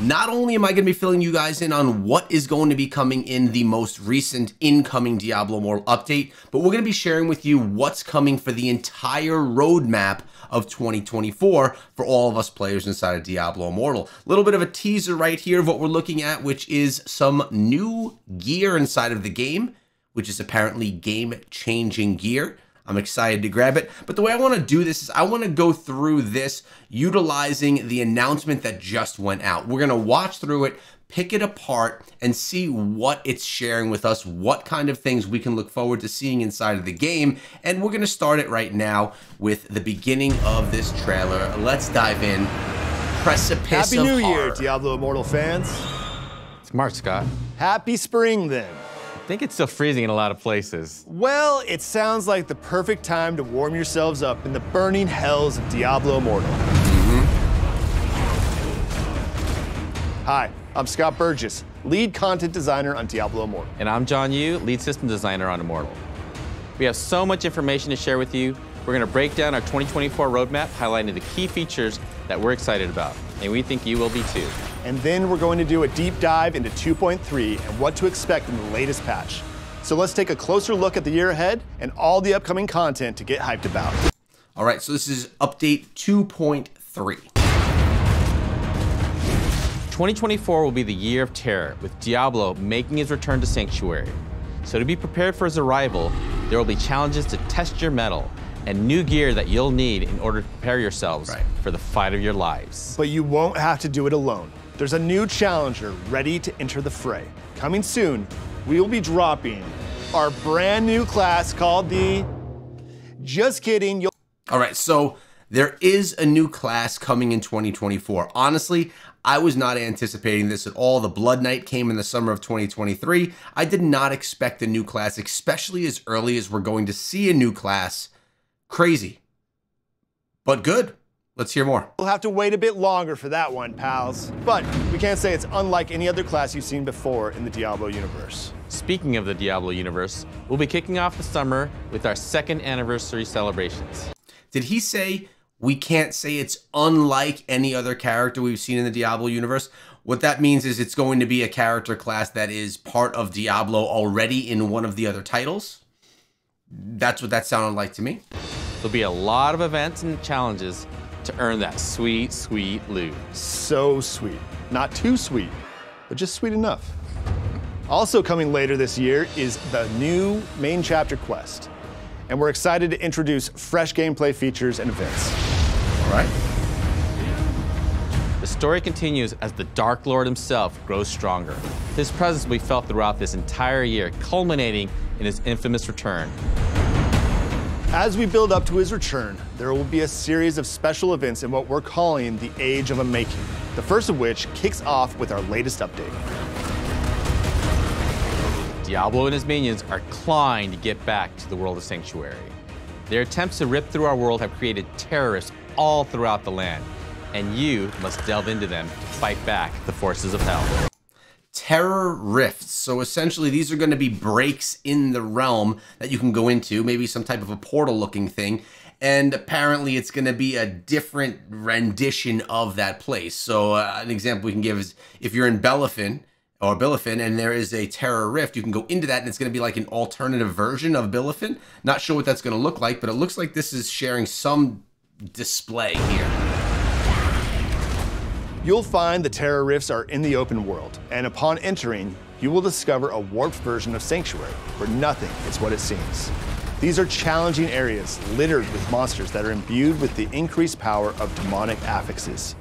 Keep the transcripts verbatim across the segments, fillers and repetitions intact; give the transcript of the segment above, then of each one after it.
Not only am I going to be filling you guys in on what is going to be coming in the most recent incoming Diablo Immortal update, but we're going to be sharing with you what's coming for the entire roadmap of twenty twenty-four for all of us players inside of Diablo Immortal. A little bit of a teaser right here of what we're looking at, which is some new gear inside of the game, which is apparently game-changing gear. I'm excited to grab it, but the way I want to do this is I want to go through this utilizing the announcement that just went out. We're going to watch through it, pick it apart, and see what it's sharing with us, what kind of things we can look forward to seeing inside of the game, and we're going to start it right now with the beginning of this trailer. Let's dive in. Precipice of horror. Happy New Year, Diablo Immortal fans. It's March, Scott. Happy spring, then. I think it's still freezing in a lot of places. Well, it sounds like the perfect time to warm yourselves up in the burning hells of Diablo Immortal. Mm-hmm. Hi, I'm Scott Burgess, lead content designer on Diablo Immortal. And I'm John Yu, lead system designer on Immortal. We have so much information to share with you. We're going to break down our twenty twenty-four roadmap, highlighting the key features that we're excited about, and we think you will be too. And then we're going to do a deep dive into two point three and what to expect in the latest patch. So let's take a closer look at the year ahead and all the upcoming content to get hyped about. All right, so this is update two point three. twenty twenty-four will be the year of terror, with Diablo making his return to Sanctuary. So to be prepared for his arrival, there will be challenges to test your mettle and new gear that you'll need in order to prepare yourselves right. for the fight of your lives. But you won't have to do it alone. There's a new challenger ready to enter the fray. Coming soon, we will be dropping our brand new class called the... Just kidding, you'll... All right, so there is a new class coming in twenty twenty-four. Honestly, I was not anticipating this at all. The Blood Knight came in the summer of twenty twenty-three. I did not expect a new class, especially as early as we're going to see a new class. Crazy, but good. Let's hear more. We'll have to wait a bit longer for that one, pals. But we can't say it's unlike any other class you've seen before in the Diablo universe. Speaking of the Diablo universe, we'll be kicking off the summer with our second anniversary celebrations. Did he say we can't say it's unlike any other character we've seen in the Diablo universe? What that means is it's going to be a character class that is part of Diablo already in one of the other titles. That's what that sounded like to me. There'll be a lot of events and challenges to earn that sweet, sweet loot. So sweet. Not too sweet, but just sweet enough. Also coming later this year is the new main chapter quest. And we're excited to introduce fresh gameplay features and events. All right. The story continues as the Dark Lord himself grows stronger. His presence will be felt throughout this entire year, culminating in his infamous return. As we build up to his return, there will be a series of special events in what we're calling the Age of Unmaking, the first of which kicks off with our latest update. Diablo and his minions are clawing to get back to the world of Sanctuary. Their attempts to rip through our world have created terrorists all throughout the land, and you must delve into them to fight back the forces of hell. Terror Rifts. So essentially these are going to be breaks in the realm that you can go into, maybe some type of a portal looking thing, and apparently it's going to be a different rendition of that place. So uh, an example we can give is if you're in Bilefen or Bilefen and there is a Terror Rift, you can go into that and it's going to be like an alternative version of Bilefen. Not sure what that's going to look like, but it looks like this is sharing some display here. You'll find the Terror Rifts are in the open world, and upon entering, you will discover a warped version of Sanctuary, where nothing is what it seems. These are challenging areas littered with monsters that are imbued with the increased power of demonic affixes.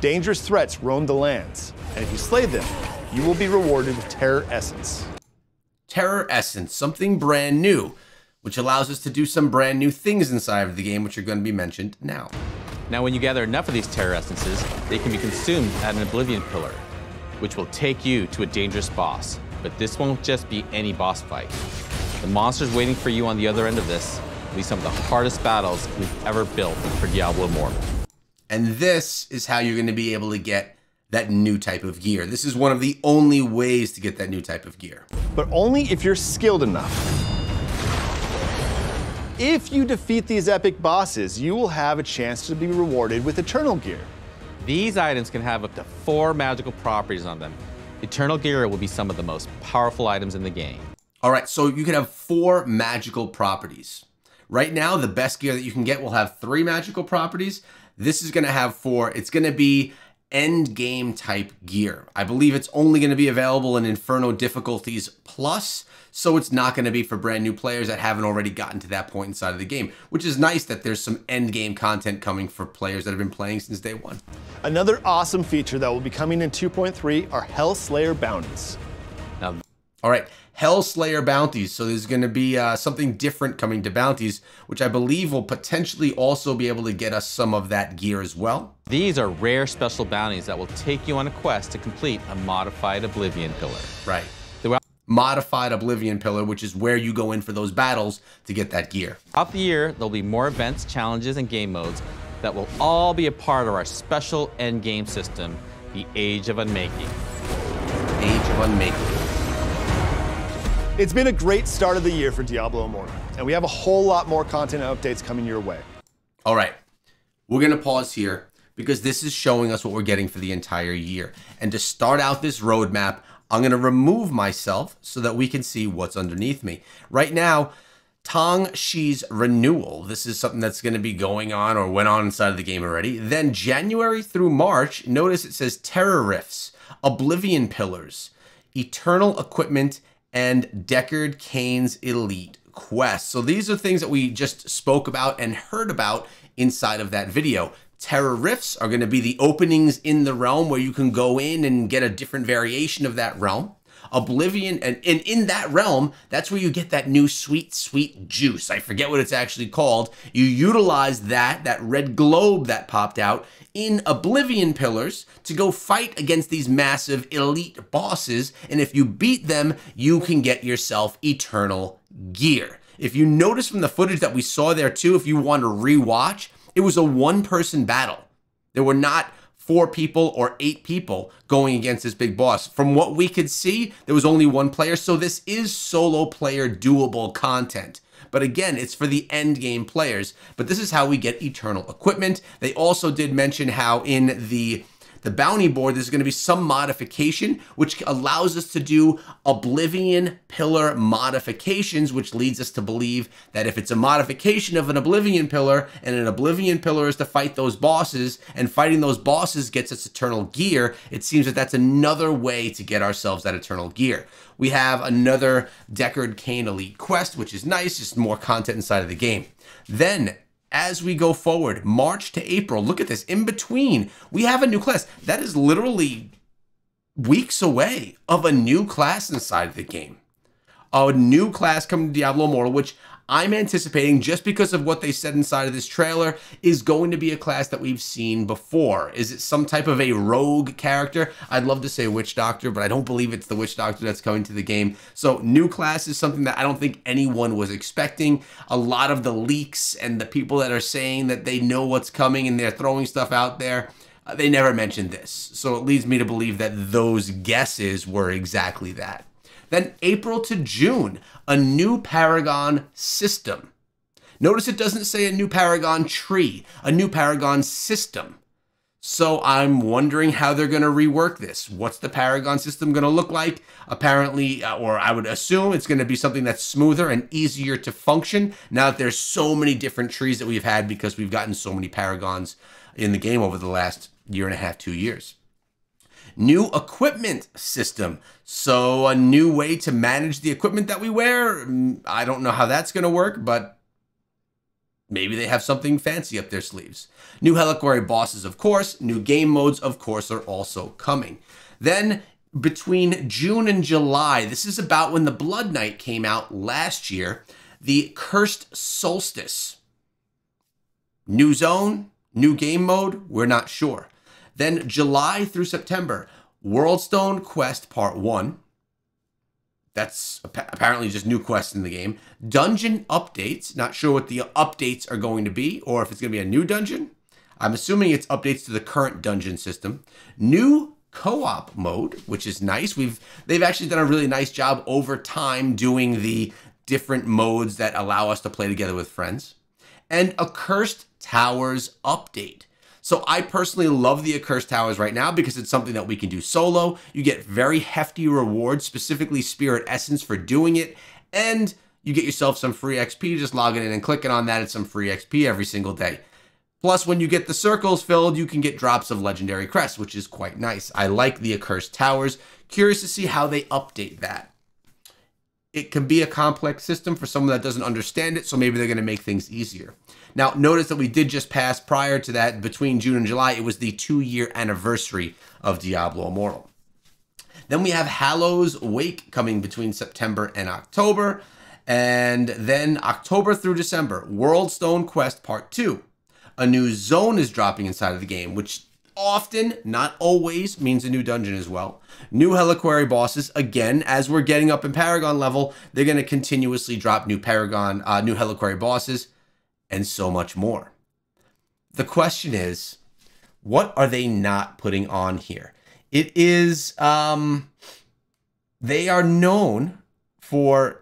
Dangerous threats roam the lands, and if you slay them, you will be rewarded with Terror Essence. Terror Essence, something brand new, which allows us to do some brand new things inside of the game, which are going to be mentioned now. Now, when you gather enough of these terror essences, they can be consumed at an Oblivion pillar, which will take you to a dangerous boss. But this won't just be any boss fight. The monsters waiting for you on the other end of this will be some of the hardest battles we've ever built for Diablo Immortal. And this is how you're going to be able to get that new type of gear. This is one of the only ways to get that new type of gear. But only if you're skilled enough. If you defeat these epic bosses, you will have a chance to be rewarded with Eternal Gear. These items can have up to four magical properties on them. Eternal Gear will be some of the most powerful items in the game. All right, so you can have four magical properties. Right now, the best gear that you can get will have three magical properties. This is gonna have four. It's gonna be end game type gear. I believe it's only gonna be available in Inferno difficulties plus, so it's not gonna be for brand new players that haven't already gotten to that point inside of the game, which is nice that there's some end game content coming for players that have been playing since day one. Another awesome feature that will be coming in two point three are Hell Slayer Bounties. Now, all right, Hell Slayer Bounties. So there's gonna be uh, something different coming to Bounties, which I believe will potentially also be able to get us some of that gear as well. These are rare special bounties that will take you on a quest to complete a modified Oblivion pillar. Right, throughout modified Oblivion pillar, which is where you go in for those battles to get that gear. Throughout the year, there'll be more events, challenges, and game modes that will all be a part of our special end game system, the Age of Unmaking. Age of Unmaking. It's been a great start of the year for Diablo Immortal, and we have a whole lot more content and updates coming your way. All right, we're gonna pause here because this is showing us what we're getting for the entire year. And to start out this roadmap, I'm gonna remove myself so that we can see what's underneath me. Right now, Tang Shi's Renewal. This is something that's gonna be going on or went on inside of the game already. Then January through March, notice it says Terror Rifts, Oblivion Pillars, Eternal Equipment, and Deckard Cain's Elite Quest. So these are things that we just spoke about and heard about inside of that video. Terror Rifts are gonna be the openings in the realm where you can go in and get a different variation of that realm. Oblivion, and, and in that realm, that's where you get that new sweet, sweet juice. I forget what it's actually called. You utilize that, that red globe that popped out in Oblivion Pillars to go fight against these massive elite bosses. And if you beat them, you can get yourself Eternal Gear. If you notice from the footage that we saw there too, if you want to rewatch, it was a one-person battle. There were not four people or eight people going against this big boss. From what we could see, there was only one player, so this is solo player doable content. But again, it's for the end game players, but this is how we get Eternal Equipment. They also did mention how in the the bounty board, there's gonna be some modification, which allows us to do Oblivion Pillar modifications, which leads us to believe that if it's a modification of an Oblivion Pillar, and an Oblivion Pillar is to fight those bosses, and fighting those bosses gets us Eternal Gear, it seems that that's another way to get ourselves that Eternal Gear. We have another Deckard Cain Elite Quest, which is nice, just more content inside of the game. Then, as we go forward, March to April, look at this, in between, we have a new class. That is literally weeks away of a new class inside of the game. A new class coming to Diablo Immortal, which I'm anticipating, just because of what they said inside of this trailer, is going to be a class that we've seen before. Is it some type of a rogue character? I'd love to say Witch Doctor, but I don't believe it's the Witch Doctor that's coming to the game. So new class is something that I don't think anyone was expecting. A lot of the leaks and the people that are saying that they know what's coming and they're throwing stuff out there, uh, they never mentioned this. So it leads me to believe that those guesses were exactly that. Then April to June, a new Paragon system. Notice it doesn't say a new Paragon tree, a new Paragon system. So I'm wondering how they're gonna rework this. What's the Paragon system gonna look like? Apparently, or I would assume it's gonna be something that's smoother and easier to function now that there's so many different trees that we've had because we've gotten so many Paragons in the game over the last year and a half, two years. New equipment system. So a new way to manage the equipment that we wear. I don't know how that's gonna work, but maybe they have something fancy up their sleeves. New Heliquary bosses, of course. New game modes, of course, are also coming. Then between June and July, this is about when the Blood Knight came out last year, the Cursed Solstice. New zone, new game mode, we're not sure. Then July through September, Worldstone Quest Part one. That's apparently just new quests in the game. Dungeon updates. Not sure what the updates are going to be or if it's going to be a new dungeon. I'm assuming it's updates to the current dungeon system. New co-op mode, which is nice. We've They've actually done a really nice job over time doing the different modes that allow us to play together with friends. And Accursed Towers update. So I personally love the Accursed Towers right now because it's something that we can do solo. You get very hefty rewards, specifically Spirit Essence, for doing it. And you get yourself some free X P, just logging in and clicking on that. It's some free X P every single day. Plus, when you get the circles filled, you can get drops of Legendary Crests, which is quite nice. I like the Accursed Towers. Curious to see how they update that. It can be a complex system for someone that doesn't understand it, so maybe they're going to make things easier. Now, notice that we did just pass, prior to that, between June and July, it was the two-year anniversary of Diablo Immortal. Then we have Hallow's Wake coming between September and October. And then October through December, Worldstone Quest Part two. A new zone is dropping inside of the game, which often, not always, means a new dungeon as well. New Heliquary bosses, again, as we're getting up in Paragon level, they're going to continuously drop new Paragon, uh, new Heliquary bosses, and so much more. The question is, what are they not putting on here? It is, um, they are known for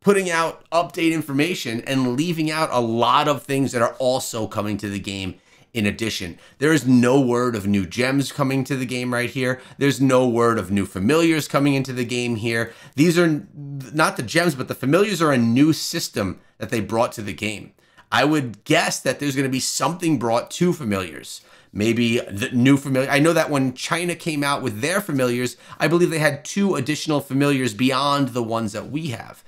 putting out update information and leaving out a lot of things that are also coming to the game in addition. There is no word of new gems coming to the game right here. There's no word of new familiars coming into the game here. These are not the gems, but the familiars are a new system that they brought to the game. I would guess that there's going to be something brought to familiars. Maybe the new familiar. I know that when China came out with their familiars, I believe they had two additional familiars beyond the ones that we have.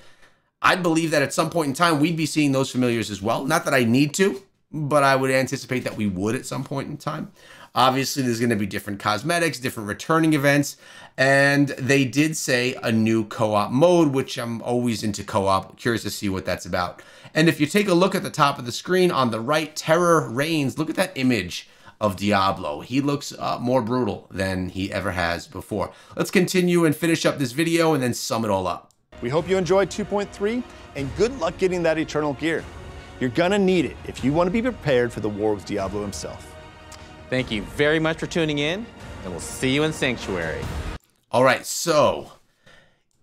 I'd believe that at some point in time, we'd be seeing those familiars as well. Not that I need to, but I would anticipate that we would at some point in time. Obviously, there's going to be different cosmetics, different returning events, and they did say a new co-op mode, which I'm always into co-op. Curious to see what that's about. And if you take a look at the top of the screen on the right, Terror Reigns, look at that image of Diablo. He looks uh, more brutal than he ever has before. Let's continue and finish up this video and then sum it all up. We hope you enjoyed two point three, and good luck getting that Eternal Gear. You're gonna need it if you want to be prepared for the war with Diablo himself. Thank you very much for tuning in, and we'll see you in Sanctuary. All right, so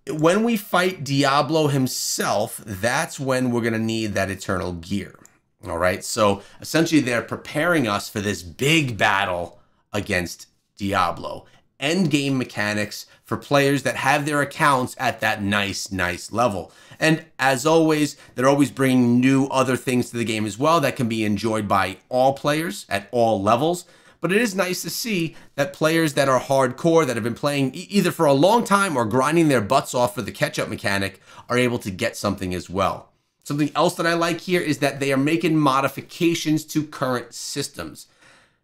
when we fight Diablo himself, that's when we're gonna need that Eternal Gear. All right, so essentially they're preparing us for this big battle against Diablo. End game mechanics for players that have their accounts at that nice, nice level. And as always, they're always bringing new other things to the game as well that can be enjoyed by all players at all levels. But it is nice to see that players that are hardcore, that have been playing e- either for a long time or grinding their butts off for the catch-up mechanic, are able to get something as well. Something else that I like here is that they are making modifications to current systems.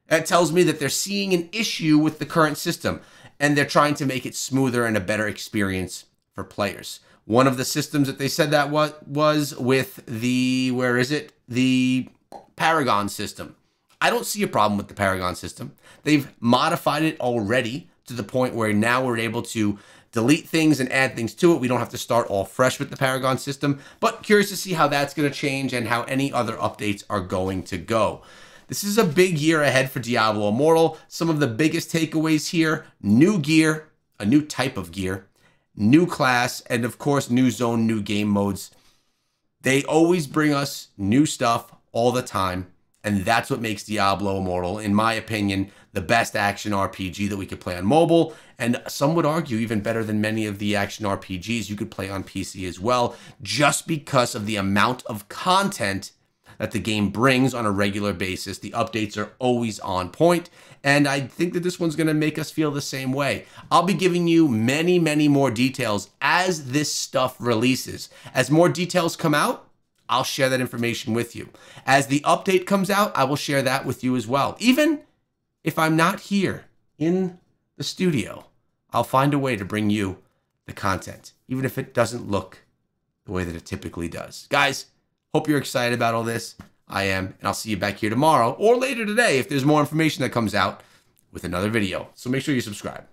That tells me that they're seeing an issue with the current system, and they're trying to make it smoother and a better experience for players. One of the systems that they said that was, was with the, where is it? The Paragon system. I don't see a problem with the Paragon system. They've modified it already to the point where now we're able to delete things and add things to it. We don't have to start all fresh with the Paragon system, but curious to see how that's going to change and how any other updates are going to go. This is a big year ahead for Diablo Immortal. Some of the biggest takeaways here: new gear, a new type of gear, new class, and of course, new zone, new game modes. They always bring us new stuff all the time, and that's what makes Diablo Immortal, in my opinion, the best action R P G that we could play on mobile, and some would argue even better than many of the action R P Gs you could play on P C as well, just because of the amount of content that the game brings on a regular basis. The updates are always on point, and I think that this one's going to make us feel the same way. I'll be giving you many, many more details as this stuff releases. As more details come out, I'll share that information with you. As the update comes out, I will share that with you as well. Even if I'm not here in the studio, I'll find a way to bring you the content, even if it doesn't look the way that it typically does. Guys, hope you're excited about all this. I am, and I'll see you back here tomorrow or later today if there's more information that comes out with another video. So make sure you subscribe.